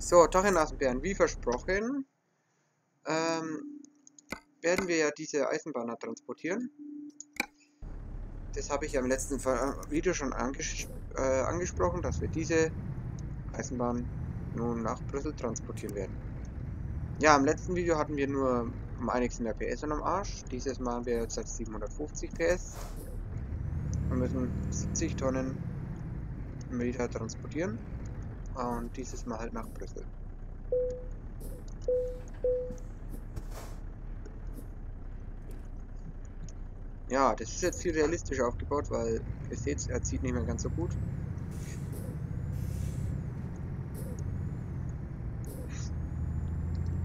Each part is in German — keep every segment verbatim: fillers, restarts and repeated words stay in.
So, Tachennasenbären, wie versprochen, ähm, werden wir ja diese Eisenbahner transportieren. Das habe ich ja im letzten Video schon anges äh, angesprochen, dass wir diese Eisenbahn nun nach Brüssel transportieren werden. Ja, im letzten Video hatten wir nur um einiges mehr P S und am Arsch. Dieses Mal haben wir jetzt seit siebenhundertfünfzig P S und müssen siebzig Tonnen Meter transportieren. Und dieses Mal halt nach Brüssel. Ja, das ist jetzt viel realistisch aufgebaut, weil ihr seht, er zieht nicht mehr ganz so gut.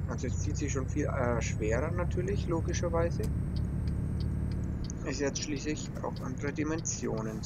Also es zieht sich schon viel äh, schwerer natürlich, logischerweise. Ist jetzt schließlich auch andere Dimensionen.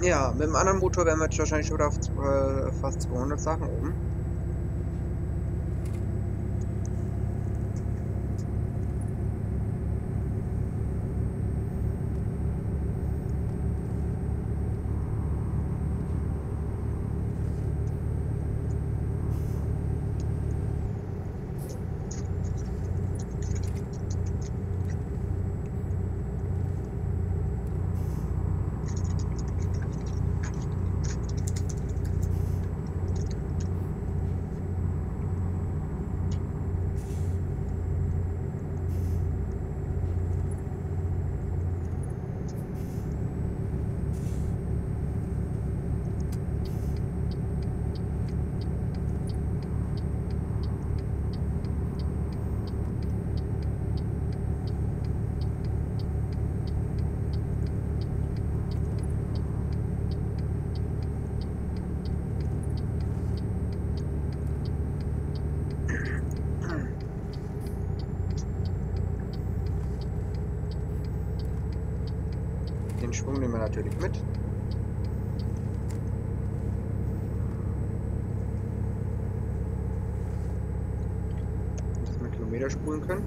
Ja, mit dem anderen Motor wären wir jetzt wahrscheinlich schon auf äh, fast zweihundert Sachen oben. Den Schwung nehmen wir natürlich mit. Dass wir Kilometer spulen können.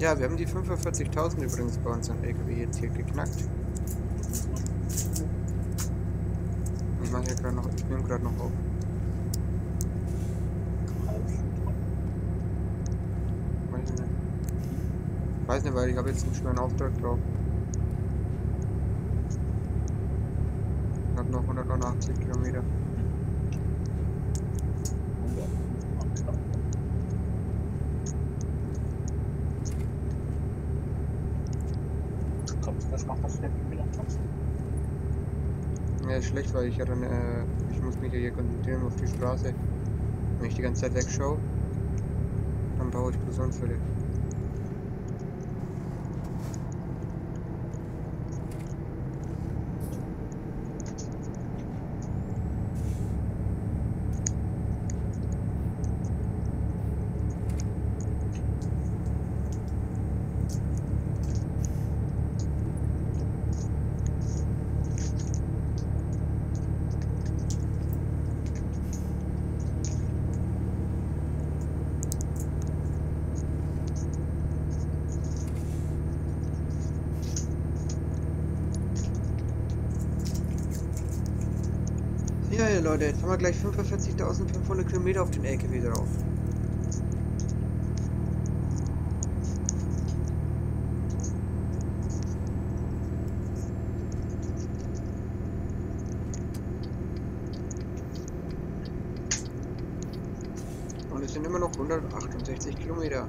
Ja, wir haben die fünfundvierzigtausend übrigens bei uns im L K W jetzt hier geknackt. Ich mache hier gerade noch, ich nehme gerade noch auf. Weiß nicht. Weiß nicht, weil ich habe jetzt einen schweren Auftrag drauf. Ich habe noch hundertneunundachtzig Kilometer. Schlecht, weil ich ja dann, äh, ich muss mich ja hier konzentrieren auf die Straße. Wenn ich die ganze Zeit wegschaue, dann baue ich bloß Unfälle. Leute, jetzt haben wir gleich fünfundvierzigtausendfünfhundert Kilometer auf den L K W drauf. Und es sind immer noch hundertachtundsechzig Kilometer.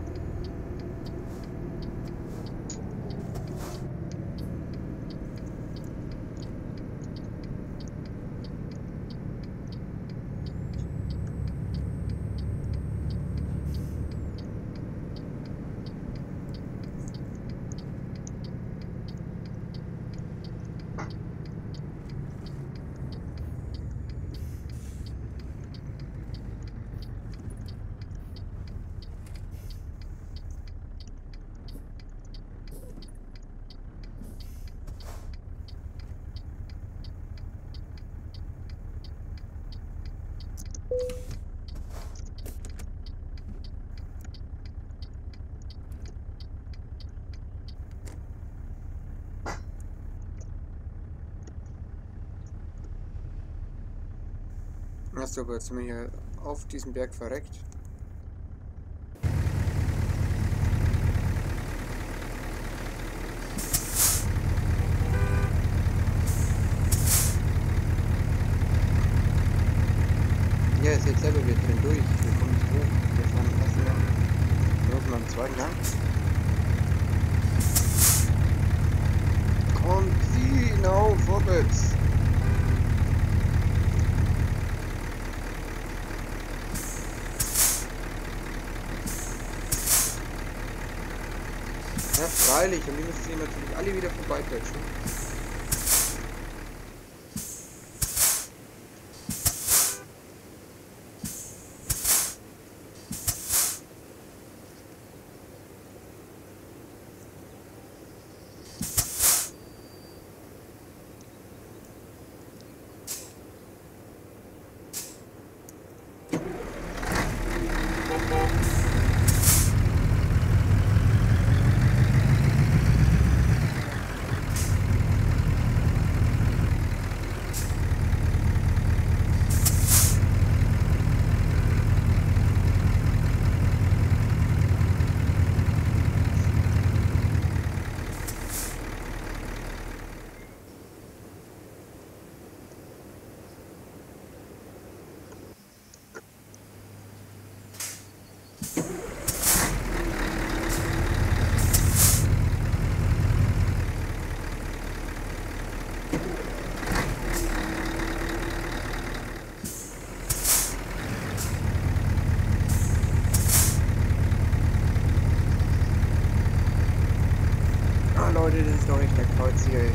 Achso, aber jetzt sind wir hier auf diesem Berg verreckt. Ja, ist jetzt selber, wir drehen durch. Wir kommen nicht hoch. Wir fahren ersten lang. Wir müssen am zweiten lang. Kommt sie genau vorwärts. Ja, freilich, und die müssen sie natürlich alle wieder vorbeiquetschen. Leute, das ist doch nicht der Kreuz hier, ey.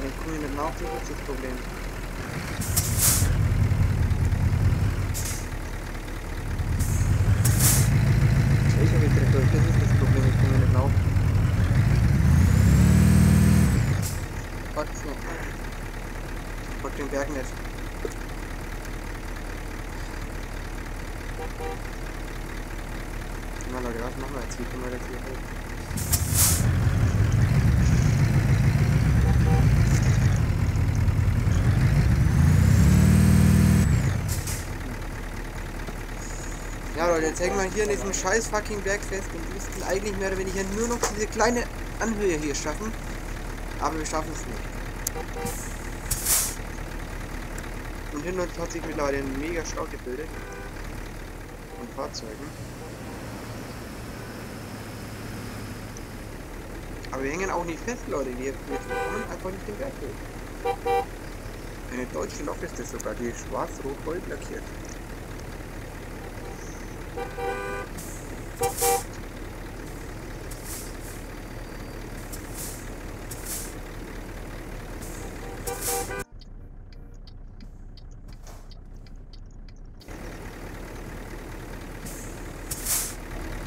Wenn ich grüne Mauern gibt es das Problem. Ich habe direkt durch, das ist das Problem mit grünen Mauern. Warte noch. Folgt den Bergen jetzt. Na Leute, was machen wir jetzt? Wie können wir das hier hoch? Ja Leute, jetzt hängen wir hier in diesem scheiß fucking Berg fest und müssten eigentlich mehr oder weniger nur noch diese kleine Anhöhe hier schaffen. Aber wir schaffen es nicht. Und hinter uns hat sich mittlerweile ein mega Stau gebildet. Und Fahrzeugen. Aber wir hängen auch nicht fest, Leute. Wir kommen einfach nicht den Berg hoch. Eine deutsche Lok ist das sogar, die schwarz-rot-gold lackiert.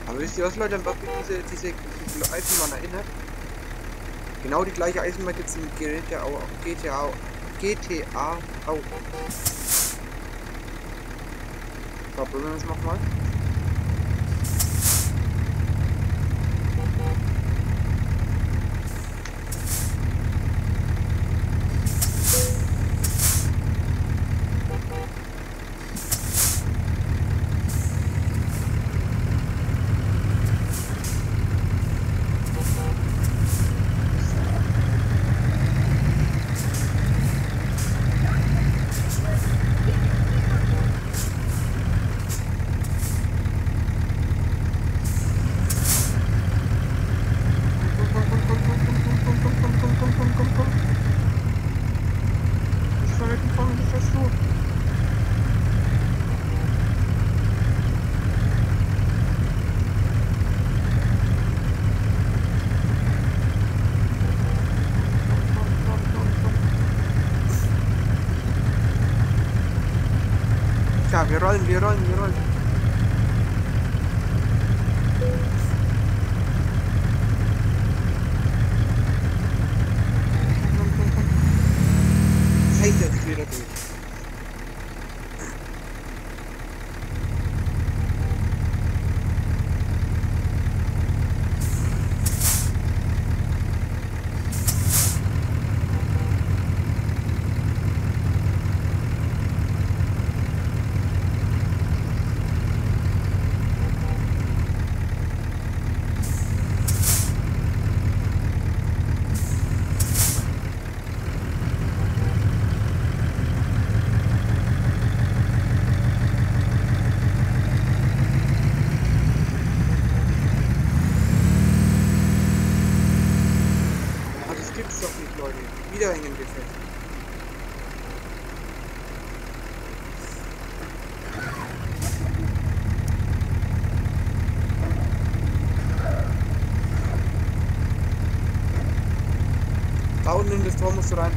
Aber wisst ihr was, Leute, an was mich diese, diese, diese Eisenbahn erinnert? Genau die gleiche Eisenbahn gibt es in G T A auch. G T A, G T A auch. So, probieren wir das nochmal. Ja, wir rollen, wir rollen, wir rollen. Das heißt jetzt wieder durch. Wieder hängen wir fest. Da unten in das Tor musst du rein.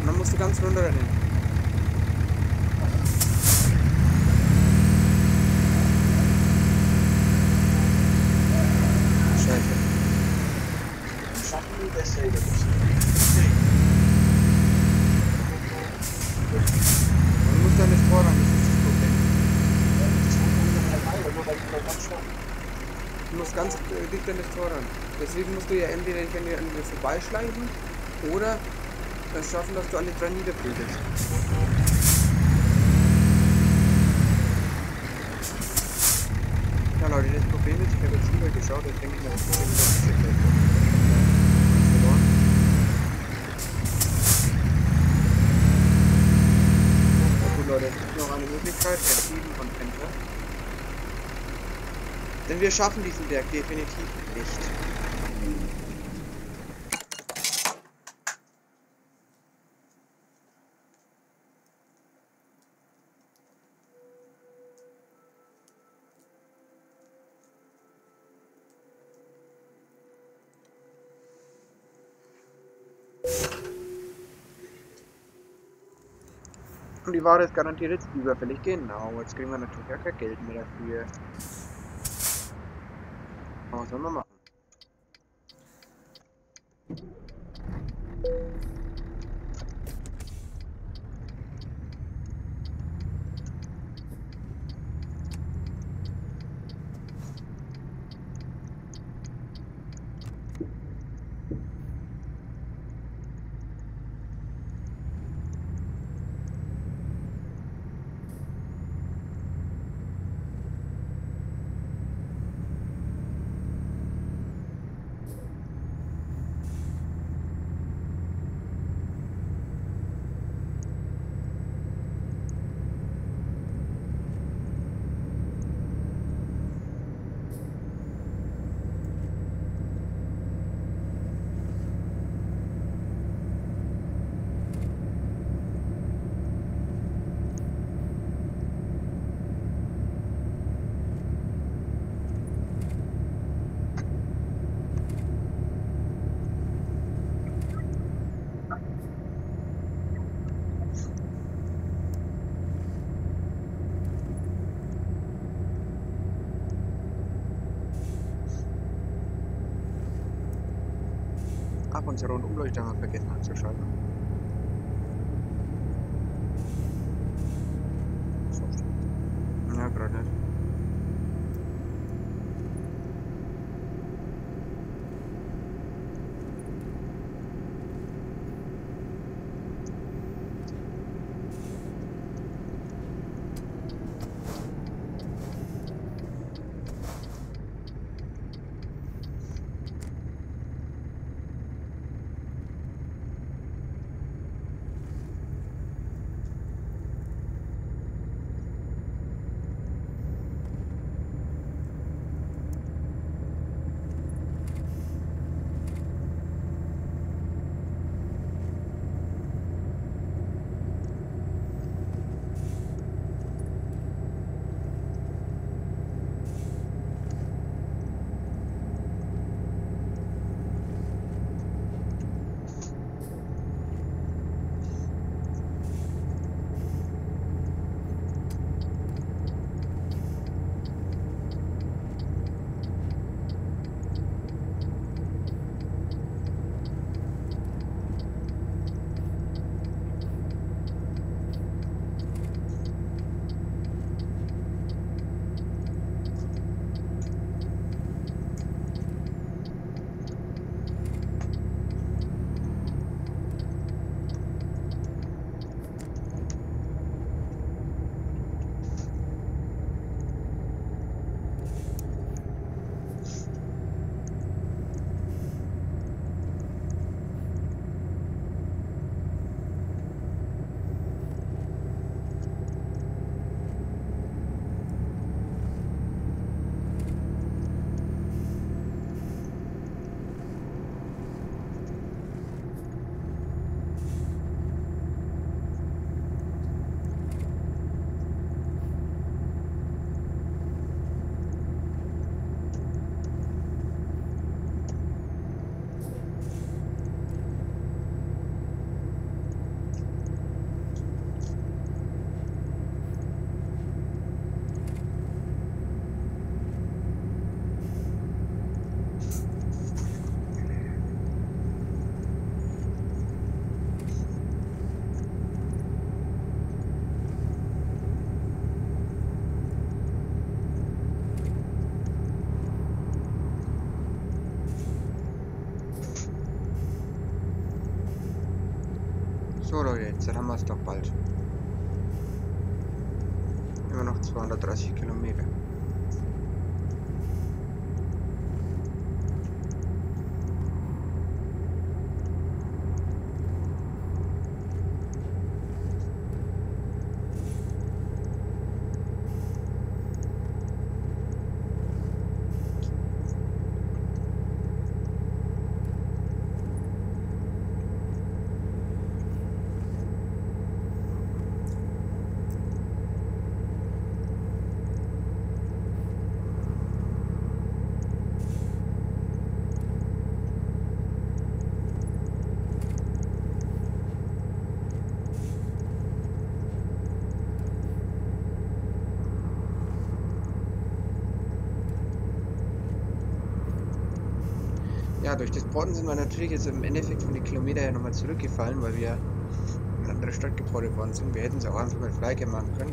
Und dann musst du ganz runter rennen. Du musst ganz dicht an das Tor ran. Deswegen musst du ja entweder nicht an dir vorbeischleichen oder es schaffen, dass du alle dran niederbrütest. Ja Leute, das Problem ist, ich habe jetzt rüber geschaut, jetzt denke ich mir, das Problem ist, dass ich Leute, es gibt noch eine Möglichkeit, Erzieben von Pendler. Denn wir schaffen diesen Berg definitiv nicht. Und die Ware ist garantiert jetzt überfällig. Genau, jetzt kriegen wir natürlich auch kein Geld mehr dafür. Aber was sollen wir machen? Ab und zu und Umleuchtung haben wir vergessen anzuschalten. Ja, gerade nicht. So Leute, jetzt haben wir es doch bald. Immer noch zweihundertdreißig Kilometer. Ja, durch das Porten sind wir natürlich jetzt im Endeffekt von den Kilometern ja nochmal zurückgefallen, weil wir in eine andere Stadt geportet worden sind. Wir hätten es auch einfach mal Fleike machen können.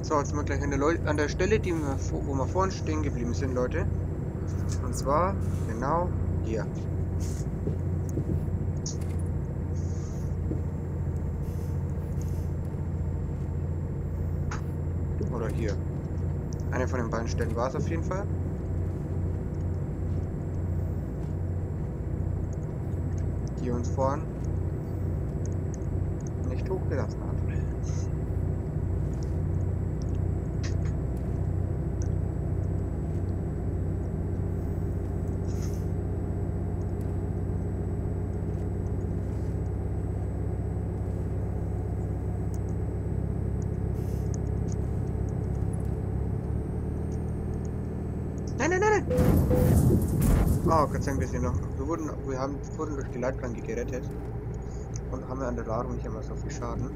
So, jetzt sind wir gleich an der, Leu an der Stelle, die wir, wo wir vorhin stehen geblieben sind, Leute. Und zwar genau hier. Oder hier. Eine von den beiden Stellen war es auf jeden Fall. Die uns vorhin nicht hochgelassen hat. Oh, Gott sei Dank, wir sind noch. Wir wurden, wir haben, wurden durch die Leitplanke gerettet. Und haben ja an der Ladung nicht einmal so viel Schaden.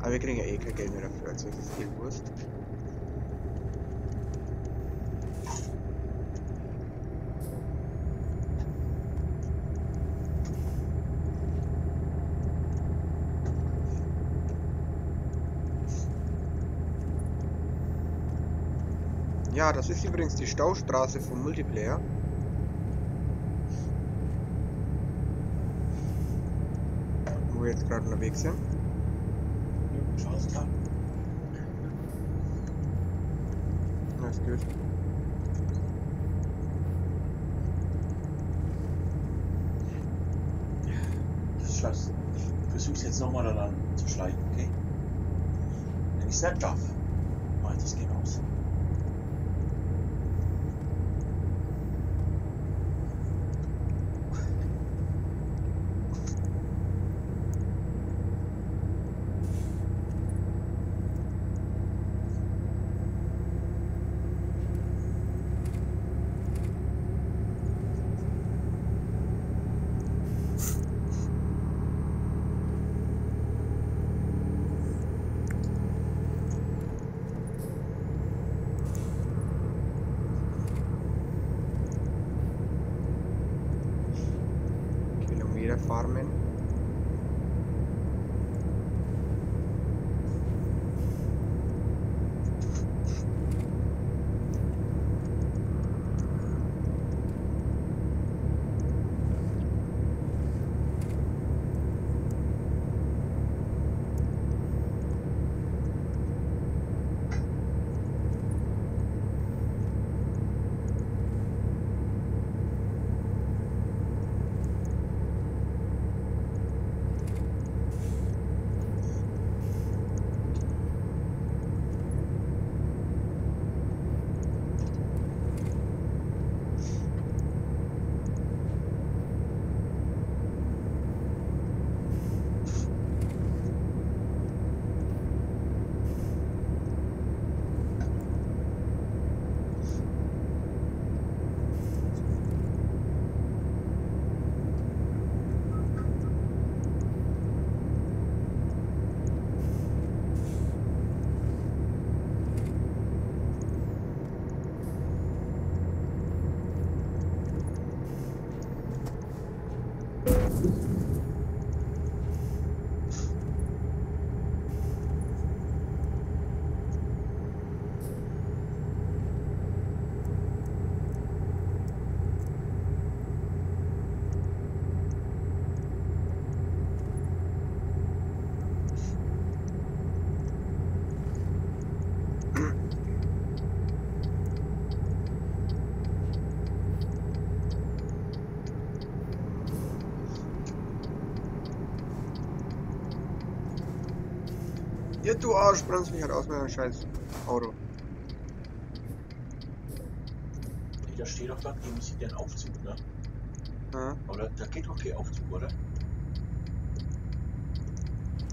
Aber wir kriegen ja eh kein Geld mehr dafür, also das ist viel Wurst. Ja, das ist übrigens die Staustraße vom Multiplayer. Wo wir jetzt gerade unterwegs sind. Ja, ist gut. Das Scheiß. Ich versuch's jetzt nochmal daran zu schleichen, okay? Wenn ich es nicht darf, mach ich das Game aus. Hier, du Arsch, bremst mich halt aus meinem scheiß Auto. Hey, da steht doch gerade eben sieht ein Aufzug, ne? Ja. Aber da, da geht doch kein Aufzug, oder?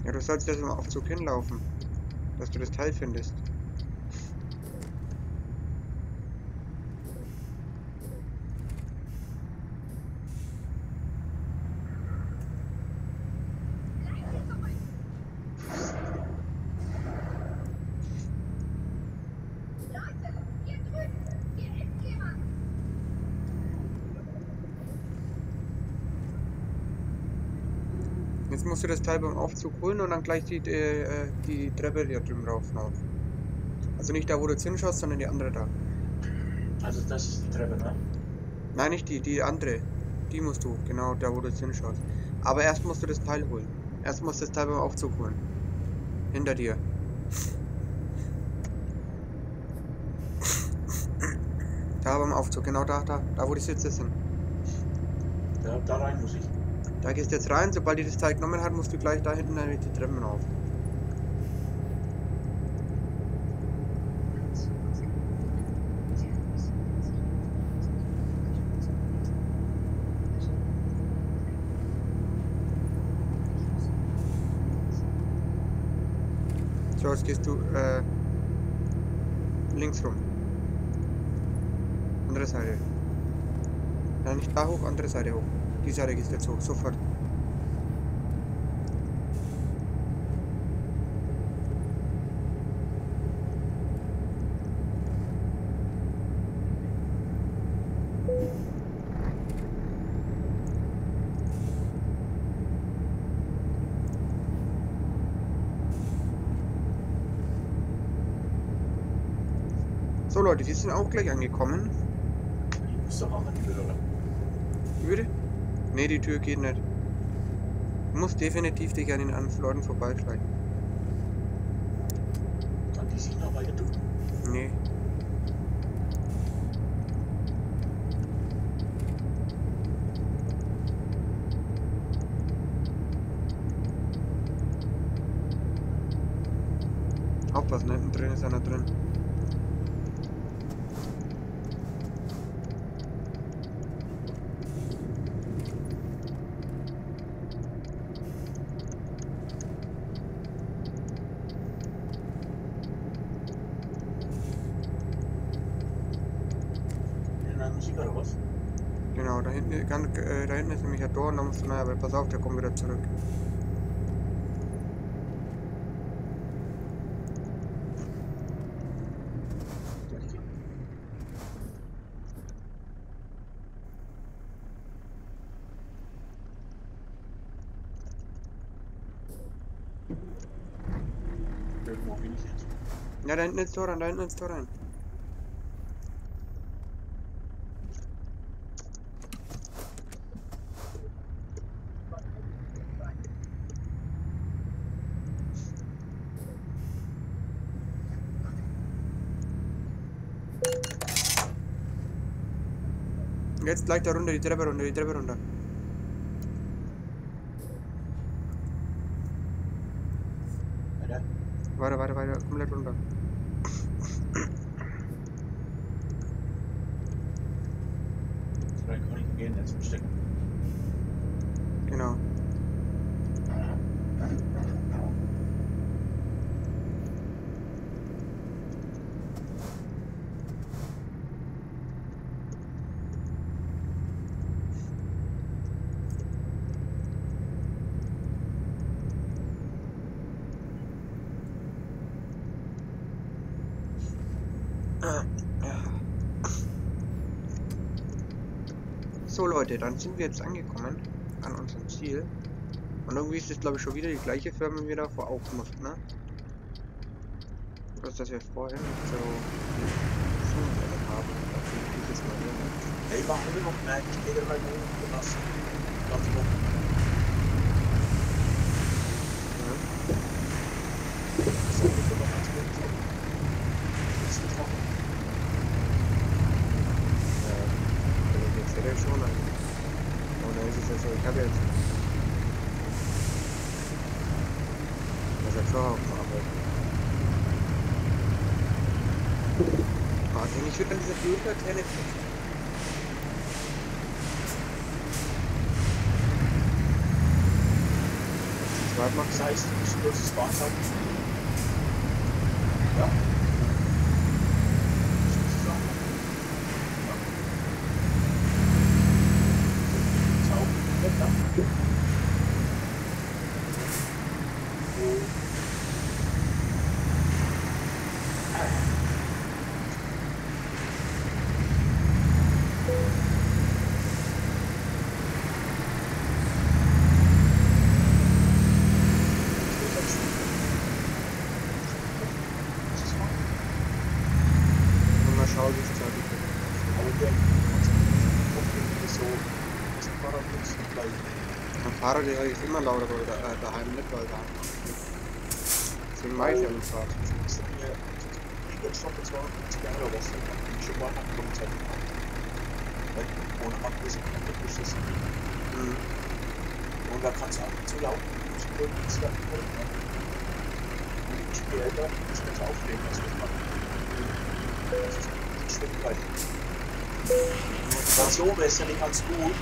Ja, du sollst jetzt mal auf Zug hinlaufen, dass du das Teil findest. Jetzt musst du das Teil beim Aufzug holen und dann gleich die, die, die Treppe hier drüben rauflaufen. Also nicht da, wo du jetzt hinschaust, sondern die andere da. Also das ist die Treppe, ne? Nein, nicht die, die andere. Die musst du, genau da, wo du jetzt hinschaust. Aber erst musst du das Teil holen. Erst musst du das Teil beim Aufzug holen. Hinter dir. Da beim Aufzug, genau da, da, da wo die Sitze sind. Da, da rein muss ich. Da gehst du jetzt rein, sobald die das Teil genommen hat, musst du gleich da hinten dann die Treppen rauf. So, jetzt gehst du äh, links rum. Andere Seite. Nein, nicht da hoch, andere Seite hoch. Die Seite geht jetzt hoch, sofort. So Leute, wir sind auch gleich angekommen. Ich muss doch auch an die Würde, oder? Die Würde? Ne, die Tür geht nicht. Du musst definitiv dich an den anderen Leuten vorbeischleichen. Kann die sich noch weiter ducken? Nee. Auch was ne? Drin ist einer drin. Genau, da hinten, ganz, äh, da hinten ist nämlich ein Tor und da musst du, naja, aber pass auf, der kommt wieder zurück. Ja, da hinten ist Tor rein, da hinten ist Tor rein. Jetzt gleich da runter, die Treppe runter, die Treppe runter. Weiter? Weiter, weiter, weiter, komplett runter. So weit kann ich gehen, jetzt verstecken. Genau. So Leute, dann sind wir jetzt angekommen an unserem Ziel. Und irgendwie ist das, glaube ich, schon wieder die gleiche Firma, wie wir davor auch mussten, ne? Das, dass wir vorhin so Zoom haben. Dieses Mal hier. Hey, warum wir noch merken? Ich gehe mal gut lassen. Ganz gut. Also ich habe jetzt das ist jetzt auch auf Arbeit. Warte, mich würde an dieser Blödkartelle. Weil man gleich ein großes Wasser hat. Ja. Fahrer, der ist immer lauter da, äh, daheim, nicht weil daheim. Deswegen mache ich ja nicht Fahrt. Ich bin schon zweihundertfünfzig Jahre, was ich nicht schon mal abkommen hätte. Weil ohne Abwesen kann ich nicht beschissen. Und da kannst du auch zu laut. Ich bin nicht mehr voll. Und ich bin älter, ich kann es auflegen, was ich mache. Das ist ein Stück weit. Motivation ist ja nicht ganz gut.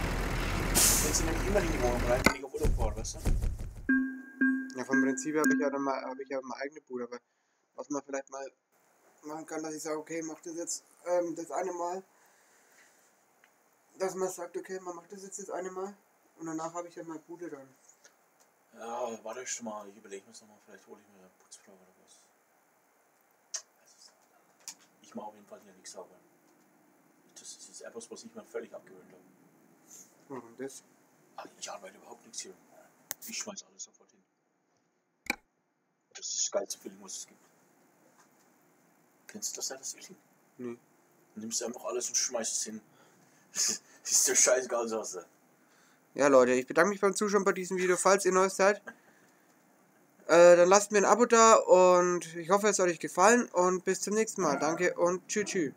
Jetzt nehme ich immer in die Wohnung rein, wenn ich auf Urlaub fahre, weißt du? Ja, vom Prinzip habe ich ja dann mal, habe ich ja meine eigene Bude, aber was man vielleicht mal machen kann, dass ich sage, okay, mach das jetzt ähm, das eine Mal. Dass man sagt, okay, man macht das jetzt das eine Mal und danach habe ich ja meine Bude dann. Ja, warte ich schon mal, ich überlege mir es nochmal, vielleicht hole ich mir eine Putzfrau oder was. Ich mache auf jeden Fall hier nichts sauber. Das ist etwas, was ich mir völlig abgewöhnt habe. Warum das? Ach, ich arbeite überhaupt nichts hier. Ich schmeiß alles sofort hin. Das ist das geilste Feeling, was es gibt. Kennst du das alles Feeling? Nee. Du nimmst einfach alles und schmeißt es hin. Das ist der scheißegal, sagst du. Ja, Leute, ich bedanke mich beim Zuschauen bei diesem Video. Falls ihr Neues seid, äh, dann lasst mir ein Abo da und ich hoffe, es hat euch gefallen. Und bis zum nächsten Mal. Danke und tschüss, tschüss.